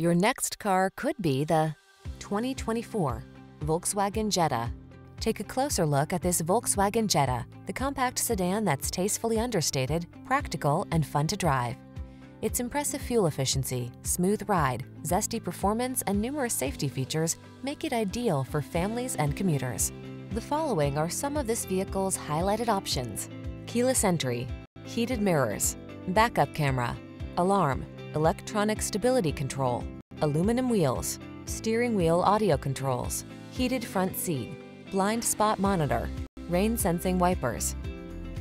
Your next car could be the 2024 Volkswagen Jetta. Take a closer look at this Volkswagen Jetta, the compact sedan that's tastefully understated, practical, and fun to drive. Its impressive fuel efficiency, smooth ride, zesty performance, and numerous safety features make it ideal for families and commuters. The following are some of this vehicle's highlighted options: keyless entry, heated mirrors, backup camera, alarm, electronic stability control, aluminum wheels, steering wheel audio controls, heated front seat, blind spot monitor, rain sensing wipers.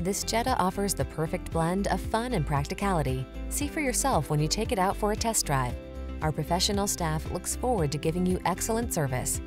This Jetta offers the perfect blend of fun and practicality. See for yourself when you take it out for a test drive. Our professional staff looks forward to giving you excellent service.